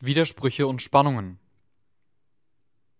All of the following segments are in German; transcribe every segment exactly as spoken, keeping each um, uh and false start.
Widersprüche und Spannungen.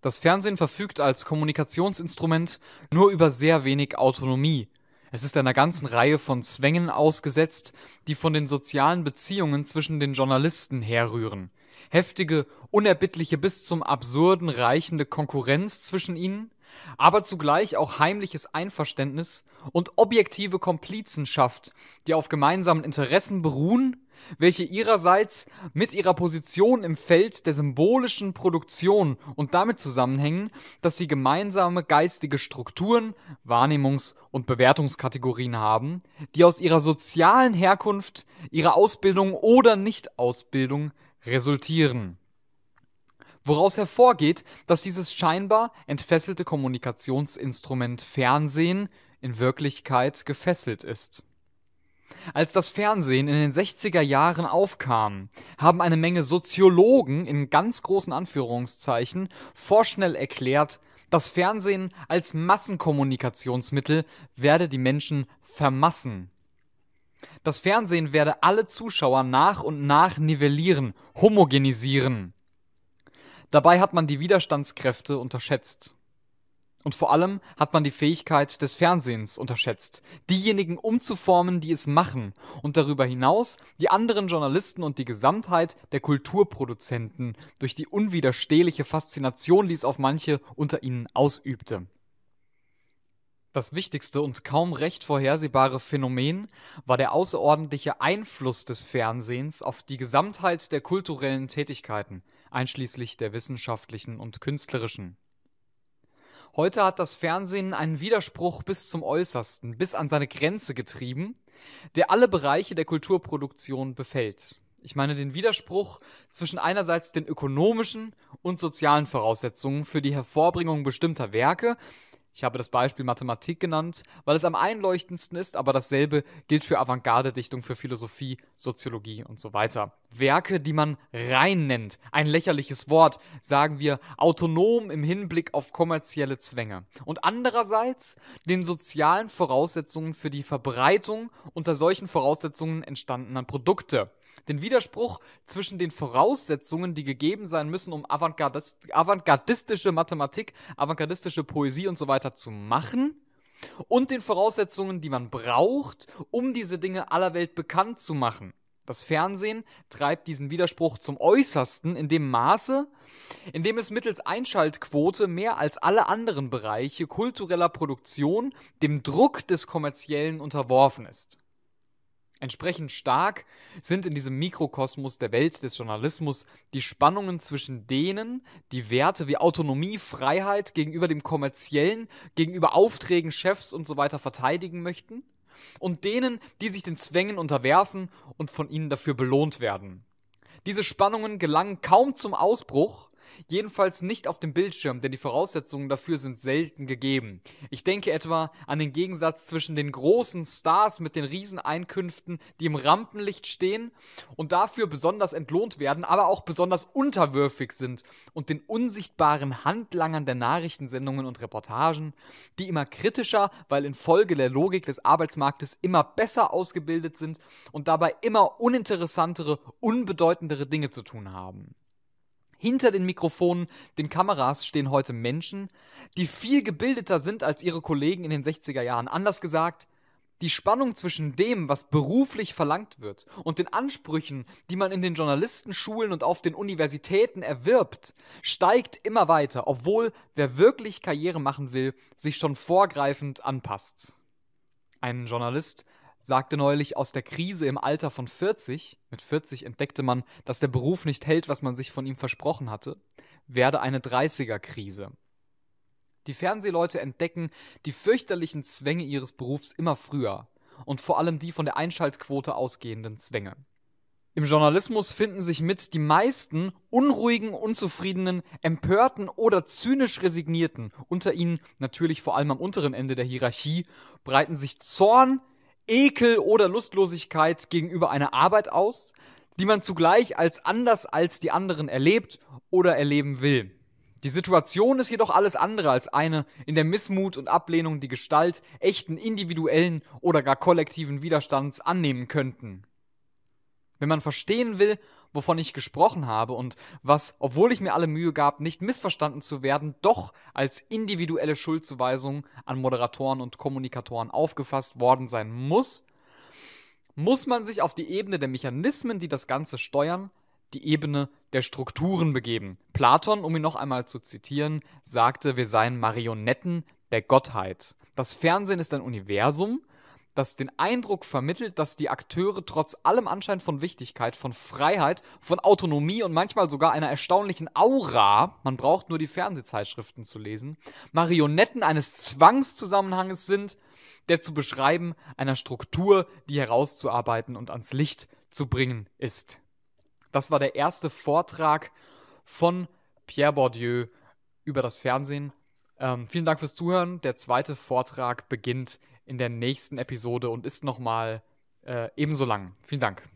Das Fernsehen verfügt als Kommunikationsinstrument nur über sehr wenig Autonomie. Es ist einer ganzen Reihe von Zwängen ausgesetzt, die von den sozialen Beziehungen zwischen den Journalisten herrühren. Heftige, unerbittliche bis zum Absurden reichende Konkurrenz zwischen ihnen, aber zugleich auch heimliches Einverständnis und objektive Komplizenschaft, die auf gemeinsamen Interessen beruhen, welche ihrerseits mit ihrer Position im Feld der symbolischen Produktion und damit zusammenhängen, dass sie gemeinsame geistige Strukturen, Wahrnehmungs- und Bewertungskategorien haben, die aus ihrer sozialen Herkunft, ihrer Ausbildung oder Nichtausbildung resultieren. Woraus hervorgeht, dass dieses scheinbar entfesselte Kommunikationsinstrument Fernsehen in Wirklichkeit gefesselt ist. Als das Fernsehen in den sechziger Jahren aufkam, haben eine Menge Soziologen in ganz großen Anführungszeichen vorschnell erklärt, das Fernsehen als Massenkommunikationsmittel werde die Menschen vermassen. Das Fernsehen werde alle Zuschauer nach und nach nivellieren, homogenisieren. Dabei hat man die Widerstandskräfte unterschätzt. Und vor allem hat man die Fähigkeit des Fernsehens unterschätzt, diejenigen umzuformen, die es machen, und darüber hinaus die anderen Journalisten und die Gesamtheit der Kulturproduzenten durch die unwiderstehliche Faszination, die es auf manche unter ihnen ausübte. Das wichtigste und kaum recht vorhersehbare Phänomen war der außerordentliche Einfluss des Fernsehens auf die Gesamtheit der kulturellen Tätigkeiten, einschließlich der wissenschaftlichen und künstlerischen. Heute hat das Fernsehen einen Widerspruch bis zum Äußersten, bis an seine Grenze getrieben, der alle Bereiche der Kulturproduktion befällt. Ich meine den Widerspruch zwischen einerseits den ökonomischen und sozialen Voraussetzungen für die Hervorbringung bestimmter Werke. Ich habe das Beispiel Mathematik genannt, weil es am einleuchtendsten ist, aber dasselbe gilt für Avantgarde-Dichtung, für Philosophie, Soziologie und so weiter. Werke, die man rein nennt, ein lächerliches Wort, sagen wir autonom im Hinblick auf kommerzielle Zwänge. Und andererseits den sozialen Voraussetzungen für die Verbreitung unter solchen Voraussetzungen entstandener Produkte. Den Widerspruch zwischen den Voraussetzungen, die gegeben sein müssen, um avantgardistische Mathematik, avantgardistische Poesie und so weiter zu machen, und den Voraussetzungen, die man braucht, um diese Dinge aller Welt bekannt zu machen. Das Fernsehen treibt diesen Widerspruch zum Äußersten in dem Maße, in dem es mittels Einschaltquote mehr als alle anderen Bereiche kultureller Produktion dem Druck des Kommerziellen unterworfen ist. Entsprechend stark sind in diesem Mikrokosmos der Welt des Journalismus die Spannungen zwischen denen, die Werte wie Autonomie, Freiheit gegenüber dem Kommerziellen, gegenüber Aufträgen, Chefs und so weiter verteidigen möchten, und denen, die sich den Zwängen unterwerfen und von ihnen dafür belohnt werden. Diese Spannungen gelangen kaum zum Ausbruch, jedenfalls nicht auf dem Bildschirm, denn die Voraussetzungen dafür sind selten gegeben. Ich denke etwa an den Gegensatz zwischen den großen Stars mit den Rieseneinkünften, die im Rampenlicht stehen und dafür besonders entlohnt werden, aber auch besonders unterwürfig sind, und den unsichtbaren Handlangern der Nachrichtensendungen und Reportagen, die immer kritischer, weil infolge der Logik des Arbeitsmarktes immer besser ausgebildet sind und dabei immer uninteressantere, unbedeutendere Dinge zu tun haben. Hinter den Mikrofonen, den Kameras stehen heute Menschen, die viel gebildeter sind als ihre Kollegen in den sechziger Jahren. Anders gesagt, die Spannung zwischen dem, was beruflich verlangt wird, und den Ansprüchen, die man in den Journalistenschulen und auf den Universitäten erwirbt, steigt immer weiter, obwohl wer wirklich Karriere machen will, sich schon vorgreifend anpasst. Ein Journalist sagte neulich, aus der Krise im Alter von vierzig, mit vierzig entdeckte man, dass der Beruf nicht hält, was man sich von ihm versprochen hatte, werde eine Dreißiger-Krise. Die Fernsehleute entdecken die fürchterlichen Zwänge ihres Berufs immer früher und vor allem die von der Einschaltquote ausgehenden Zwänge. Im Journalismus finden sich mit die meisten unruhigen, unzufriedenen, empörten oder zynisch resignierten. Unter ihnen, natürlich vor allem am unteren Ende der Hierarchie, breiten sich Zorn, Ekel oder Lustlosigkeit gegenüber einer Arbeit aus, die man zugleich als anders als die anderen erlebt oder erleben will. Die Situation ist jedoch alles andere als eine, in der Missmut und Ablehnung die Gestalt echten individuellen oder gar kollektiven Widerstands annehmen könnten. Wenn man verstehen will, wovon ich gesprochen habe und was, obwohl ich mir alle Mühe gab, nicht missverstanden zu werden, doch als individuelle Schuldzuweisung an Moderatoren und Kommunikatoren aufgefasst worden sein muss, muss man sich auf die Ebene der Mechanismen, die das Ganze steuern, die Ebene der Strukturen begeben. Platon, um ihn noch einmal zu zitieren, sagte, wir seien Marionetten der Gottheit. Das Fernsehen ist ein Universum, das den Eindruck vermittelt, dass die Akteure trotz allem Anschein von Wichtigkeit, von Freiheit, von Autonomie und manchmal sogar einer erstaunlichen Aura, man braucht nur die Fernsehzeitschriften zu lesen, Marionetten eines Zwangszusammenhanges sind, der zu beschreiben, einer Struktur, die herauszuarbeiten und ans Licht zu bringen ist. Das war der erste Vortrag von Pierre Bourdieu über das Fernsehen. Ähm, vielen Dank fürs Zuhören. Der zweite Vortrag beginnt in der nächsten Episode und ist nochmal äh, ebenso lang. Vielen Dank.